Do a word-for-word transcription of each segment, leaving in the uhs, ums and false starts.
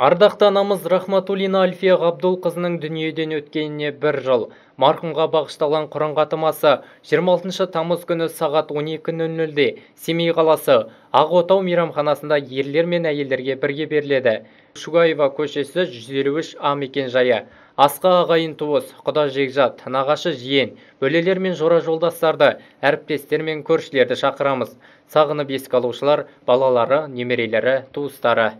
Ардақты анамыз Рахматулина Альфия Габдол қызының дүниеден өткеніне бір жыл. Марқұмға бағышталған Құран қатымасы жиырма алтыншы тамыз күні сағат он екі нөл нөлде Семей қаласы Ағотау мейрамханасында ерлер мен әйелдерге бірге беріледі. Шугаева көшесі жүз елу үш А мекенжайы. Асқа ағайын туыс, құда жекжат, нағашы жиен, бөлелер мен жора жолдастарды, әріптестер мен көршілерді шақырамыз. Сағынып еске алушылар, балалары, немерелері, туыстары.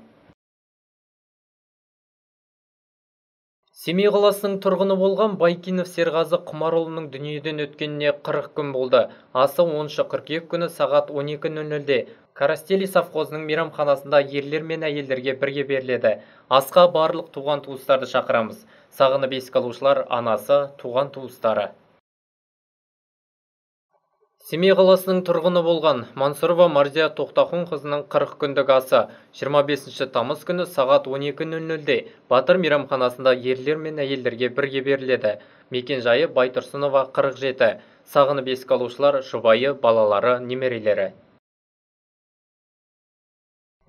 Семей қаласының тұрғыны болған Байкинов Сергазы Құмаролының дүниеден өткеніне қырық күн болды. Асы оныншы қыркүйек күні сағат он екі нөл нөлде Карастели совхозының мейрамханасында ерлер мен әйелдерге бірге беріледі. Асқа барлық туған туыстарды шақырамыз. Сағынып еске алушылар, анасы, туған туыстары. Семей қаласының тұрғыны болған Мансурова Марзия Тоқтақын қызының қырық күндік асы жиырма бесінші тамыз күні сағат он екі нөл нөлде Батыр мейрамханасында ерлер мен әйелдерге бірге беріледі. Мекен жайы Байтұрсынова қырық жеті. Сағынып еске алушылар, жұбайы, балалары, немерелері.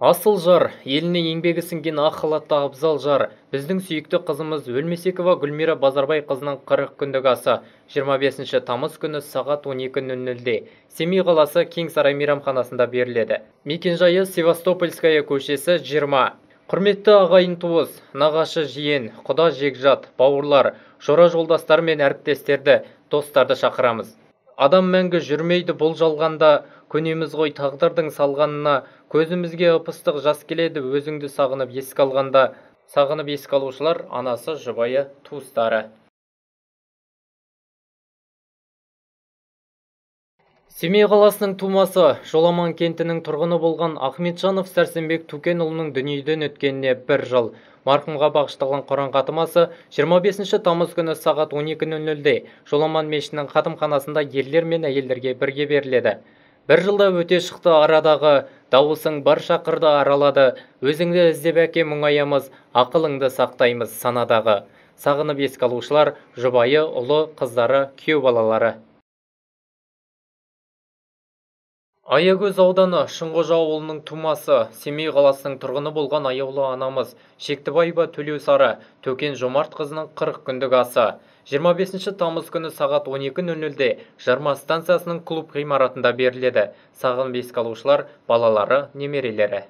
Асыл жар, еліне еңбегі сіңген ақ халатты абзал жар. Біздің сүйікті қызымыз Өлмесекова Гүлмері Базарбай қызының қырық күндік асы жиырма бесінші тамыз күні сағат он екі нөл нөлде Семей қаласы Кеңсарай мейрамханасында беріледі. Мекенжайы Севастопольская көшесі жиырма. Құрметті ағайын туыс, нағашы жиен, құда жекжат, бауырлар, жора жолдастар мен әріптестерді, достарды шақырамыз. Адам мәңгі жүрмейді бұл жалғанда, көнеміз ғой тағдырдың салғанына, көзімізге ып-ыстық жас келеді өзіңді сағынып еске алғанда. Сағынып еске алушылар, анасы, жұбайы, туыстары. Семей қаласының тумасы, Жоламан кентінің тұрғыны болған Ахметжанов Сәрсенбек Тукен ұлының дүниеден өткеніне бір жыл. Марқұмға бағышталған Құран қатымасы жиырма бесінші тамыз күні сағат он екі нөл нөлде Жоламан мешітінің қатымханасында ерлер мен әйелдерге бірге беріледі. Бір жылда өте шықты арадағы, дауысың бар шақырды аралады, өзіңді іздеп әке мұңаямыз, ақылыңды сақтаймыз санадағы. Сағынып еске алушылар, жұбайы, ұлы, қыздары, күйеу балалары. Аягөз ауданы Шыңғожа ауылының тумасы, Семей қаласының тұрғыны болған аяулы анамыз Шектібаева Төлеусары Төкен Жомарт қызының қырық күндік асы жиырма бесінші тамыз күні сағат он екі нөл нөлде Жарма станциясының клуб ғимаратында беріледі. Сағынып еске алушылар, балалары, немерелері.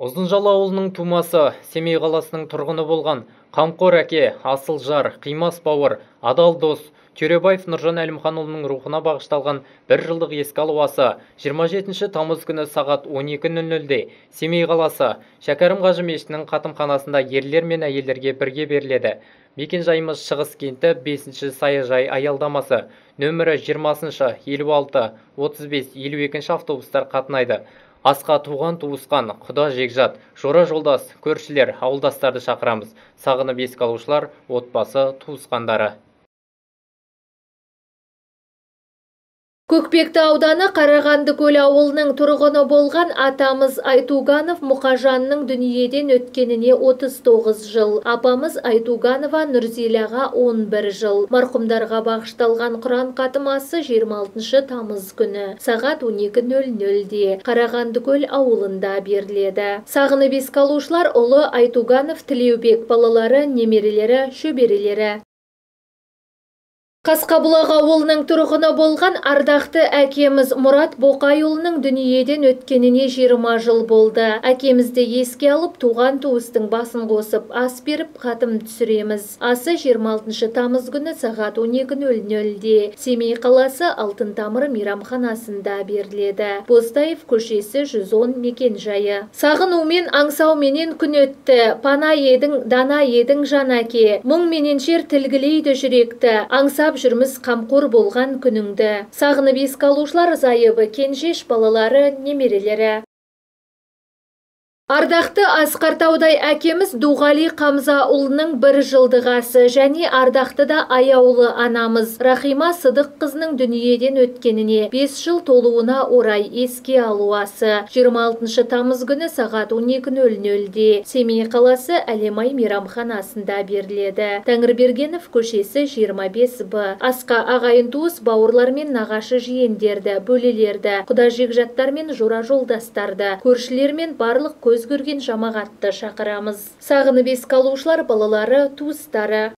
Ұзынжалы ауылының тумасы, Семей қаласының тұрғыны болған қамқор әке, асыл жар, қимас бауыр, адал дос Көребаев Нұржан Әлімханұлының рухына бағышталған бір жылдық еске алу асы жиырма жетінші тамыз күні сағат он екі нөл нөлде Семей қаласы Шәкәрім Қажы мешітінің қатымханасында ерлер мен әйелдерге бірге беріледі. Мекенжайымыз Шығыс кенті бесінші саяжай аялдамасы нөмірі жиырмасыншы елу алты отыз бес елу екінші автобустар қатынайды. Асқа туған туысқан, құда жекжат, жора жолдас, көршілер, ауылдастарды шақырамыз. Сағынып еске алушылар, отбасы, туысқандары. Көкпекті ауданы Қарағанды көлі ауылының тұрғыны болған атамыз Айтуганов Мұқажанның дүниеден өткеніне отыз тоғыз жыл. Апамыз Айтуганова Нұрзелаға он бір жыл. Марқұмдарға бағышталған Құран қатымасы жиырма алтыншы тамыз күні сағат он екі нөл нөлде Қарағанды көл ауылында беріледі. Сағынып еске алушылар, ұлы Айтуганов Тілеубек, балалары, немерелері, шөберелері. Қасқабұлақ ауылының тұрғыны болған ардақты әкеміз Мұрат Боқайұлының дүниеден өткеніне жиырма жыл болды. Әкемізді еске алып, туған туыстың басын қосып, ас беріп, қатым түсіреміз. Асы жиырма алтыншы тамыз күні сағат он екі нөл нөлде Семей қаласы Алтын Тамыр мейрамханасында беріледі. Бостаев көшесі жүз он мекенжайы. Сағынумен аңсау менен күн өтті. Пана едің, дана едің жанаке. Мұң менен жер тілгілейді жүректі. Аңса жүрміз қамқор болған күніңді. Сағынып еске алушылар, зайыбы, кенжеш, балалары, немерелері. Ардақты асқартаудай әкеміз Дуғали Қамза ұлының бір жылдығасы және ардақты да аяулы анамыз Рахима Сыдық қызының дүниеден өткеніне бес жыл толуына орай еске алуасы жиырма алтыншы тамыз күні сағат он екі нөл нөлде Семей қаласы Әлемай мейрамханасында беріледі. Тәңірбергенов көшесі жиырма бес Б. Асқа ағайын туыс бауырлар мен нағашы жиендерді, бөлелерді, құда жекжаттар мен жора жолдастарды, көршілер мен барлық көз өзгерген жамағатты шақырамыз. Сағынып еске алушылар балалары, туыстары.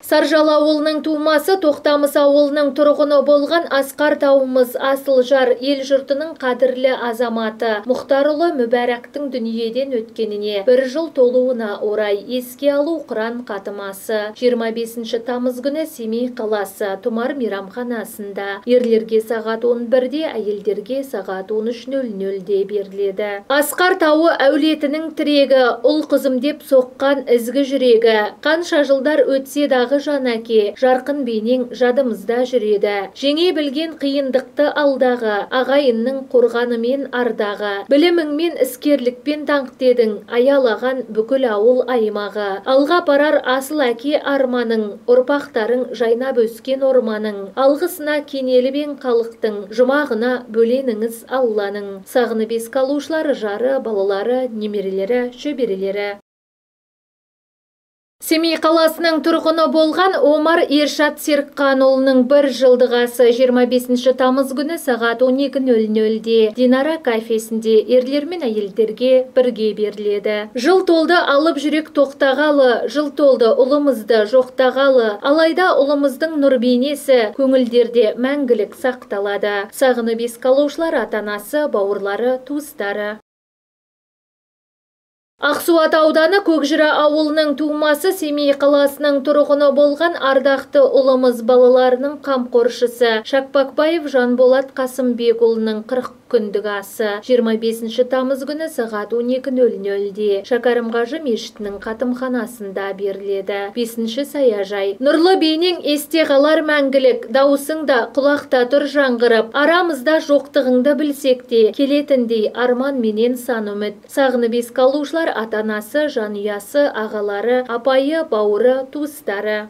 Саржала ауылының тумасы, Тоқтамыс ауылының тұрғыны болған Асқар тауымыз асылжар ел жұртының қадірлі азаматы Мұқтарұлы Мүбәректің дүниеден өткеніне бір жыл толуына орай еске алу Құран қатымасы жиырма бесінші тамыз күні Семей қаласы Тұмар мейрамханасында ерлерге сағат он бірде, әйелдерге сағат он үш нөл нөлде беріледі. Асқар тауы әулетінің тірегі, ұл қызым деп соққан ізгі жүрегі, қанша жылдар өтсе дағы жанаке, жарқын бейнең жадымызда жүреді. Жеңе білген қиындықты алдағы, ағайынның қорғанымен ардағы, біліміңмен іскерлікпен даңқтедің, аялаған бүкіл ауыл аймағы. Алға барар асыл әке арманың, ұрпақтарың жайнап өскен орманың, алғысына кенелібен қалықтың, жұмағына бөленіңіз Алланың. Сағынып еске алушылар жары, балалары, немерелері, шөберелері. Семей қаласының тұрғыны болған Омар Ершат Серканолының бір жылдығасы жиырма бесінші тамыз күні сағат он екі нөл нөлде Динара кафесінде ерлер мен әйелдерге бірге беріледі. Жыл толды алып жүрек тоқтағалы, жыл толды ұлымызды жоқтағалы, алайда ұлымыздың нұрбейнесі көңілдерде мәңгілік сақталады. Сағынып еске алушылар атанасы, бауырлары, туыстары. Ақсуат ауданы Көкжіра ауылының тумасы Семей қаласының тұрғыны болған ардақты ұлымыз балаларының қамқоршысы Шакпакбаев Жанболат Қасымбекұлының қырық күндік асы жиырма бесінші тамыз күні сағат он екі нөл нөлде Шәкәрімғажы мешітінің қатымханасында беріледі. бесінші саяжай. Нұрлы бейнең есте қалар мәңгілік, дауысыңда құлақта тұр жаңғырып, арамызда жоқтығыңды білсек те, келетіндей арман менен сан үміт. Сағынып еске алушылар атанасы, жанұясы, ағалары, апайы, бауыры, туыстары.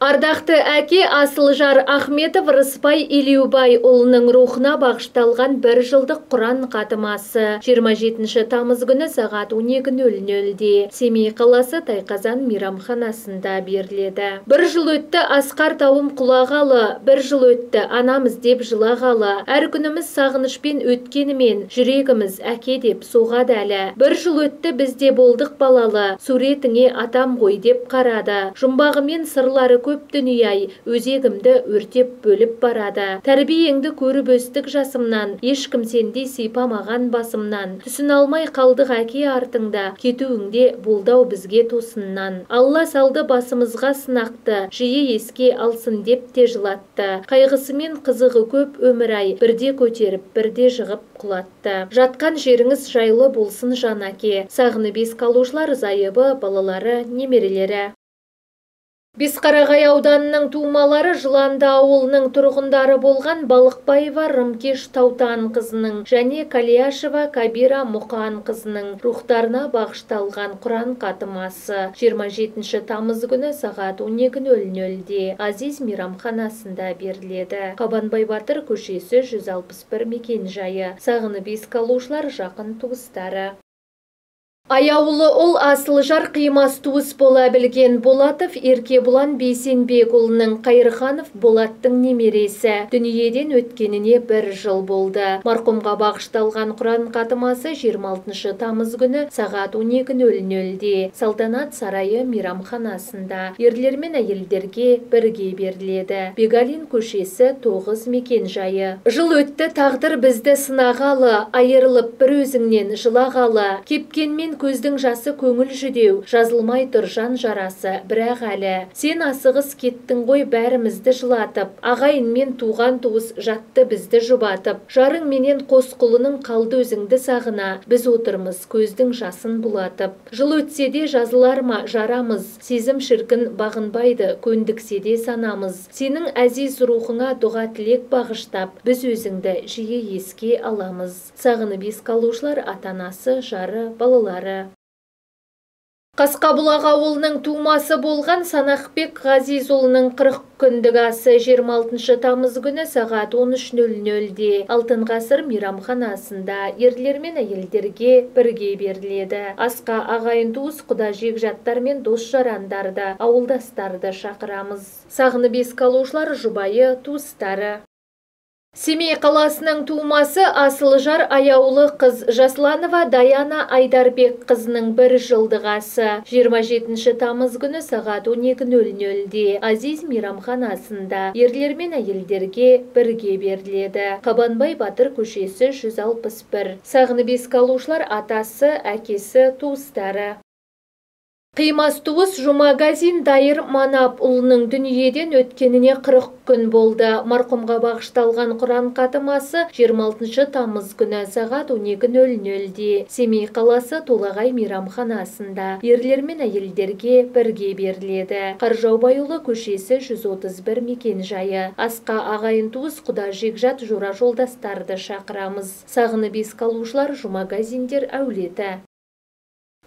Ардақты әке асылжар Ахметов Рыспай Ильюбай ұлының рухына бағышталған бір жылдық Құран қатымасы жиырма жетінші тамыз күні сағат он екі нөл нөлде Семей қаласы Тайқазан мейрамханасында беріледі. Бір жыл өтті Асқар тауым құлағалы, бір жыл өтті анамыз деп жылағалы, әр күніміз сағынышпен өткенімен жүрегіміз әке деп соғады әлі. Бір жыл өтті бізде болдық балалы, суретіңе атам ғой деп қарады, жұмбағымен сырлары көп дүнияй, өзегімді өртеп бөліп барады. Тәрбиеңді көріп өстік жасымнан, ешкім сендей сипамаған басымнан. Түсін алмай қалдық әке артыңда, кетуіңде болдау бізге тосыннан. Алла салды басымызға сынақты, жиі еске алсын деп те жылатты. Қайғысымен қызығы көп өмірай, бірде көтеріп, бірде жығып құлатты. Жатқан жеріңіз жайлы болсын жан әке. Сағынып еске алушылар зайыбы, балалары, немерелері. Бесқарағай ауданының тумалары Жыланды ауылының тұрғындары болған Балықбайва Рымкеш Таутаң қызының және Калиашева Кабира Мұқаң қызының рухтарына бағышталған Құран қатымасы жиырма жетінші тамыз күні сағат он екі нөл нөлде Азиз мейрамханасында беріледі. Қабанбай Батыр көшесі жүз алпыс бір мекенжайы. Сағынып еске алушылар жақын туыстары. Аяулы ұл асылжар қимас туыс бола білген Болатыф Эрке Бұлан Бейсенбекұлының Қайырханов Болаттың немересі дүниеден өткеніне бір жыл болды. Марқұмға бағышталған Құран қатымасы жиырма алтыншы тамыз күні сағат он екі нөл нөлде Салтанат сарайы мейрамханасында ерлер мен әйелдерге бірге беріледі. Бегалин көшесі тоғыз мекенжайы. Жыл өтті тағдыр бізді сынағалы, айырылып бір өзіңнен жылағалы, кепкенмен көздің жасы көңіл жүдеу, жазылмай тұр жан жарасы, бірақ әлі. Сен асығыс кеттің ғой бәрімізді жылатып, ағайын мен туған туыс жатты бізді жұбатып, жарың менен қос құлының қалды өзіңді сағына, біз отырмыз көздің жасын бұлатып. Жыл өтсе де жазылар ма жарамыз, сезім шіркін бағынбайды, көндіксе де санамыз. Сенің әзиз рухыңа дұға тілек бағыштап, біз өзіңді жиі еске аламыз. Сағынып еске алушылар ата-анасы, жары, балалары. Қасқабұлақ ауылының тумасы болған Санақбек Ғазизұлының қырық күндік асы жиырма алтыншы тамыз күні сағат он үш нөл нөлде Алтын Ғасыр мейрамханасында ерлер мен әйелдерге бірге беріледі. Асқа ағайын туыс, құда жекжаттар мен дос жарандарды, ауылдастарды шақырамыз. Сағынып еске алушылар жұбайы, туыстары. Семей қаласының тумасы Асылжар аяулы қыз Жасланова Даяна Айдарбек қызының бір жылдығасы. жиырма жетінші тамыз күні сағат он екі нөл нөлде Азиз мейрамханасында ерлер мен әйелдерге бірге беріледі. Қабанбай Батыр көшесі жүз алпыс бір. Сағынып еске алушылар атасы, әкесі, туыстары. Қимас туыс Жұмагазин Дайыр Манап ұлының дүниеден өткеніне қырық күн болды. Марқұмға бағышталған Құран қатымасы жиырма алтыншы тамыз күні сағат он екі нөл нөлде Семей қаласы Толағай мейрамханасында ерлер мен әйелдерге бірге беріледі. Қаржаубайұлы көшесі жүз отыз бір мекенжайы. Асқа ағайын туыс, құда жекжат, жора жолдастарды шақырамыз. Сағынып еске алушылар Жұмагазиндер әулеті.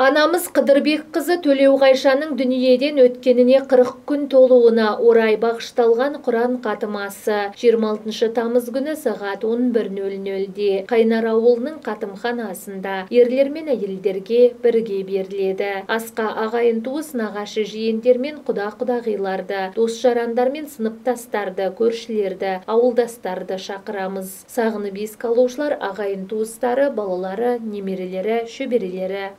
Анамыз Қыдырбек қызы Төлеуғайшаның дүниеден өткеніне қырық күн толуына орай бағышталған Құран қатымасы жиырма алтыншы тамыз күні сағат он бір нөл нөлде Қайнар ауылының қатымханасында ерлер мен әйелдерге бірге беріледі. Асқа ағайын туыс, нағашы жиендер мен құда-құдағиларды, дос жарандар мен сыныптастарды, көршілерді, ауылдастарды шақырамыз. Сағынып еске алушылар ағайын туыстары, балалары, немерелері, шөберелері.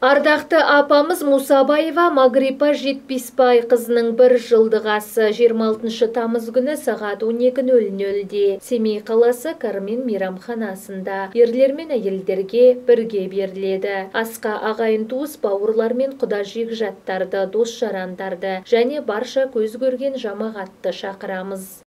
Ардақты апамыз Мұсабаева Магрипа Жетпісбай қызының бір жылдығасы жиырма алтыншы тамыз күні сағат он екі нөл нөлде Семей қаласы Кармен мейрамханасында ерлер мен әйелдерге бірге беріледі. Асқа ағайын туыс, бауырлар мен құда жекжаттарды, дос жарандарды және барша көз көрген жамағатты шақырамыз.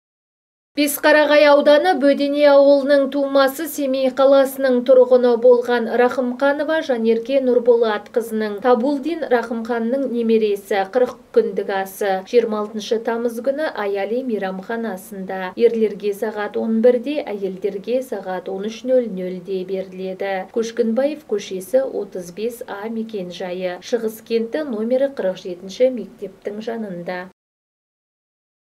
Бесқарағай ауданы Бөдене ауылының тумасы Семей қаласының тұрғыны болған Рахымқанова Жанерке Нұрболат қызының Табулдин Рахымқанның немересі қырық күндік асы жиырма алтыншы тамыз күні Аяли мейрамханасында ерлерге сағат он бірде, әйелдерге сағат он үш нөл нөлде беріледі. Көшкінбаев көшесі отыз бес а мекенжайы, Шығыс кенті номері қырық жетінші мектептің жанында.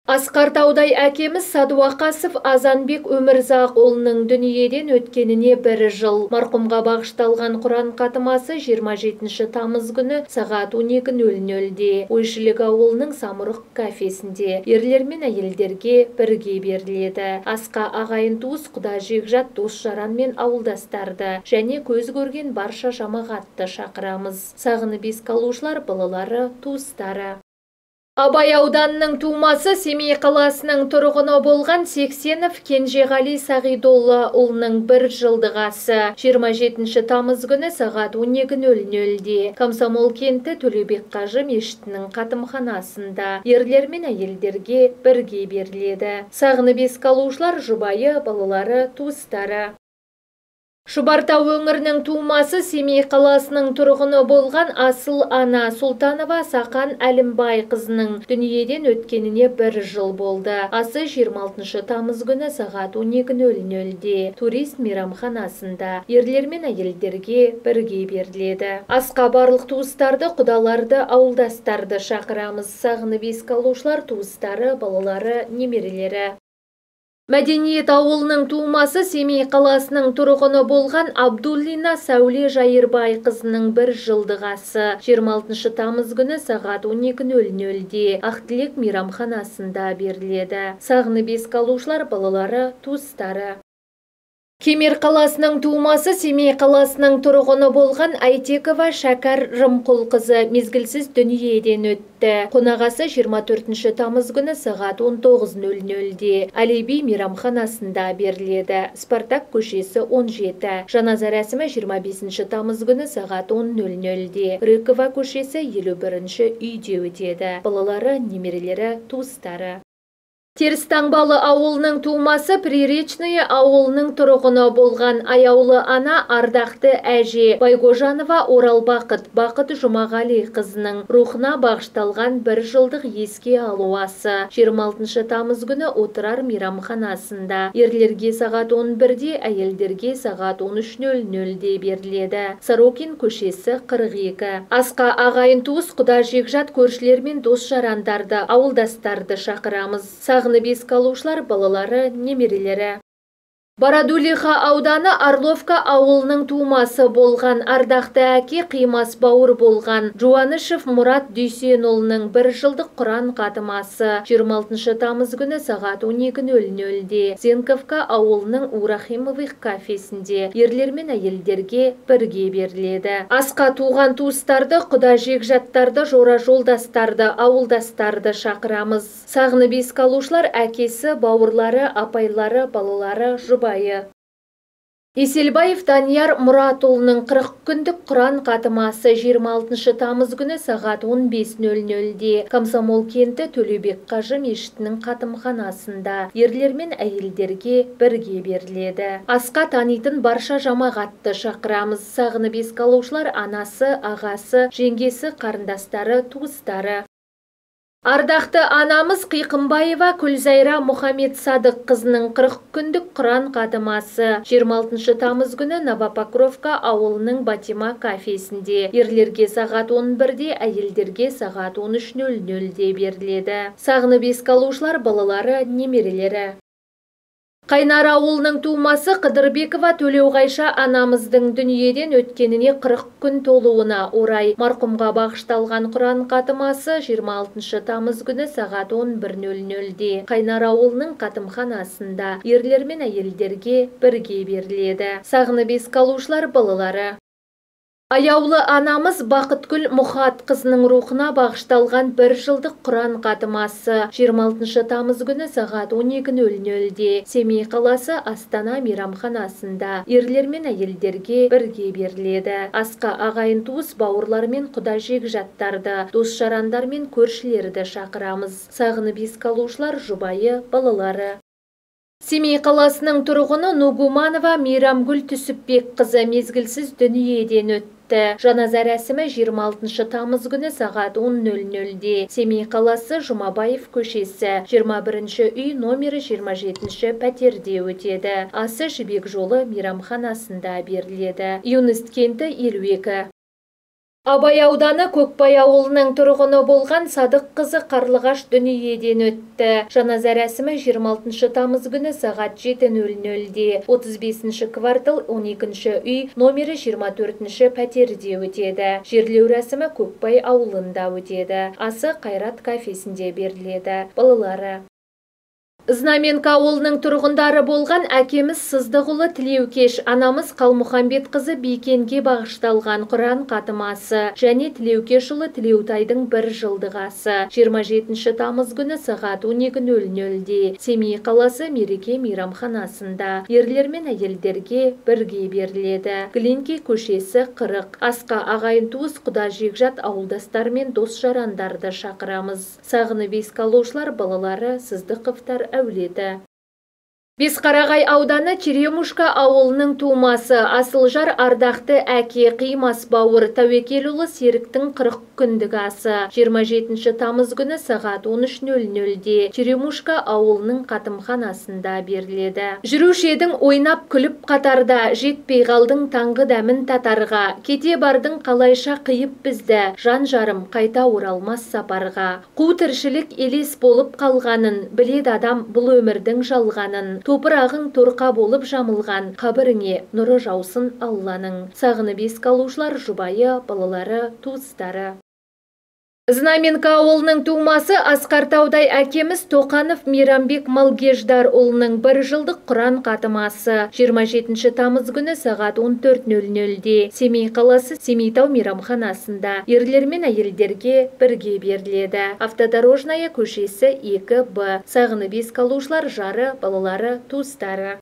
Асқар Таудай әкеміз Садуақасов Азанбек Өмірзақ ұлының дүниеден өткеніне бір жыл. Марқұмға бағышталған Құран қатымасы жиырма жетінші тамыз күні сағат он екі нөл нөлде Ойшілік ауылының Самұрық кафесінде ерлер мен әйелдерге бірге беріледі. Асқа ағайын туыс, құда жекжат, дос жаран мен ауылдастарды және көз көрген барша жамағатты шақырамыз. Сағынып еске алушылар балалары, туыстары. Абай ауданының тумасы Семей қаласының тұрғыны болған Сексенов Кенжиғали Сағидолы ұлының бір жылдығасы жиырма жетінші тамыз күні сағат он екі нөл нөлде Комсомол кенті Төлебек қажы мешітінің қатымханасында ерлер мен әйелдерге бірге беріледі. Сағынып еске алушылар жұбайы, балалары, туыстары. Шұбартау өңірінің тумасы Семей қаласының тұрғыны болған асыл ана Султанова Сақан Әлімбай қызының дүниеден өткеніне бір жыл болды. Асы жиырма алтыншы тамыз күні сағат он екі нөл нөлде турист мейрамханасында ерлер мен әйелдерге бірге беріледі. Асқа барлық туыстарды, құдаларды, ауылдастарды шақырамыз. Сағынып еске алушылар туыстары, балалары, немерелері. Мәдениет ауылының тумасы Семей қаласының тұрғыны болған Абдуллина Сауле Жайырбай қызының бір жылдығасы жиырма алтыншы тамыз күні сағат он екі нөл нөлде Ақтілек мейрамханасында беріледі. Сағынып еске алушылар балалары, туыстары. Кемер қаласының туымасы Семей қаласының тұрғыны болған Айтекова Шакар Рымқұлқызы мезгілсіз дүниеден өтті. Қонағасы жиырма төртінші тамыз күні сағат он тоғыз нөл нөлде Алиби мейрамханасында беріледі. Спартак көшесі он жеті. Жаназа рәсімі жиырма бесінші тамыз күні сағат он нөл нөлде. Рыкова көшесі елу бірінші үйде өтеді. Балалары, немерелері, туыстары. Терістаңбалы ауылының тумасы Приречное ауылының тұрғыны болған аяулы ана ардақты әже Байгожанова Орал Бақыт Бақыт Жұмағали қызының рухына бағышталған бір жылдық еске алуасы. жиырма алтыншы тамыз күні отырар мейрамханасында ерлерге сағат он бірде, әйелдерге сағат он үш нөл нөлде беріледі. Сорокин көшесі қырық екі. Асқа ағайын туыс, құда жекжат көршілер мен дос жарандарды, ауылдастарды шақырамыз. Бес қалушылар, балалары, немерелері. Бородулиха ауданы Орловка ауылының тумасы болған ардақты әке қимас бауыр болған Жуанышев Мұрат Дүйсенұлының бір жылдық Құран қатымасы жиырма алтыншы тамыз күні сағат он екі нөл нөлде Зенковка ауылының Урахимовых кафесінде ерлер мен әйелдерге бірге беріледі. Асқа туған туыстарды, құда жекжаттарды, жора жолдастарды, ауылдастарды шақырамыз. Сағыны бес қалушылар әкесі, бауырлары, апайлары, балалары, жұбайлары. Есельбаев Данияр Муратолының қырық күндік Құран қатымасы жиырма алтыншы тамыз күні сағат он бес нөл нөлде Комсомол кенті Төлебек қажы мешітінің қатымханасында ерлер мен әйелдерге бірге беріледі. Асқа танитын барша жамағатты шақырамыз. Сағыны бес қалушылар анасы, ағасы, жеңгесі, қарындастары, туыстары. Ардақты анамыз Қиқымбаева Күлзайра Мұхамед Садық қызының қырық күндік Құран қатымасы жиырма алтыншы тамыз күні Новопокровка ауылының Батима кафесінде ерлерге сағат он бірде, әйелдерге сағат он үш нөл нөлде беріледі. Сағыны бес қалушылар, балалары, немерелері. Қайнар ауылының тумасы Қыдырбекова Төлеуғайша анамыздың дүниеден өткеніне қырық күн толуына орай марқұмға бағышталған Құран қатымасы жиырма алтыншы тамыз күні сағат он бір нөл нөлде Қайнар ауылының қатымханасында ерлер мен әйелдерге бірге беріледі. Сағынып еске алушылар, балалары. Аяулы анамыз Бақытгүл Мұхат қызының рухына бағышталған бір жылдық Құран қатымасы жиырма алтыншы тамыз күні сағат он екі нөл нөлде Семей қаласы Астана мейрамханасында ерлер мен әйелдерге бірге беріледі. Асқа ағайын туыс, бауырлар мен құда жекжаттарды, дос жарандар мен көршілерді шақырамыз. Сағынып еске алушылар, жұбайы, балалары. Семей қаласының тұрғыны Нугуманова Мирамгүл қызы мезгілсіз дүниеден өтті. Жаназа рәсімі жиырма алтыншы тамыз күні сағат он нөл нөлде. Семей қаласы Жұмабаев көшесі жиырма бірінші үй номері жиырма жетінші пәтерде өтеді. Асы Жібек жолы мейрамханасында беріледі. Юнист кенті елу екі. Абай ауданы Көкбай ауылының тұрғыны болған Садық қызы Қарлығаш дүниеден өтті. Жаназа рәсімі жиырма алтыншы тамыз күні сағат жеті нөл нөлде отыз бесінші квартал он екінші үй номері жиырма төртінші пәтерде өтеді. Жерлеу рәсімі Көкбай ауылында өтеді. Асы Қайрат кафесінде беріледі. Балалары. Знаменка ауылының тұрғындары болған әкеміз Сыздығұлы Тілеукеш, анамыз Қалмұхамбет қызы Бейкенге бағышталған Құран қатымасы және Тілеукешұлы Тілеутайдың бір жылдығасы жиырма жетінші тамыз күні сағат он екі нөл нөлде Семей қаласы Мереке мейрамханасында ерлер мен әйелдерге бірге беріледі. Глинки көшесі қырық. Асқа ағайын туыс, құда жекжат, ауылдастар мен дос жарандарды шақырамыз. Сағынып еске алушылар, балалары, Сыздықовтар әулеті. Бесқарағай ауданы Черемушка ауылының тумасы Асылжар ардақты әке қимас бауыр Тәуекелұлы Серіктің қырық күндік асы жиырма жетінші тамыз күні сағат он үш нөл нөлде Черемушка ауылының қатымханасында беріледі. Жүрушедің ойнап күліп қатарда, жетпей қалдың таңғы дәмін татарға, кете бардың қалайша қиып бізді, жан жарым қайта оралмас сапарға. Қу тіршілік елес болып қалғанын біледі адам, бұл өмірдің жалғанын. Топырағың торқа болып жамылған, қабіріңе нұры жаусын Алланың. Сағынып еске алушылар, жұбайы, балалары, туыстары. Знаменка ауылының тумасы Асқар Таудай әкеміз Токанов Мирамбек Малгеждар ұлының бір жылдық Құран қатымасы. жиырма жетінші тамыз күні сағат он төрт нөл нөлде Семей қаласы Семейтау мейрамханасында ерлермен әйелдерге бірге беріледі. Автодорожная көшесі екі Б. Сағынып ес қалушылар жары, балалары, туыстары.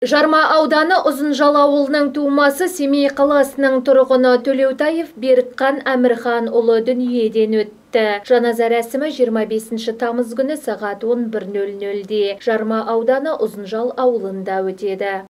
Жарма ауданы Ұзынжал ауылының тумасы Семей қаласының тұрғыны Төлеутаев Бертқан Амірхан ұлы дүниеден өтті. Жаназа рәсімі жиырма бесінші тамыз күні сағат он бір нөл нөлде Жарма ауданы Ұзынжал ауылында өтеді.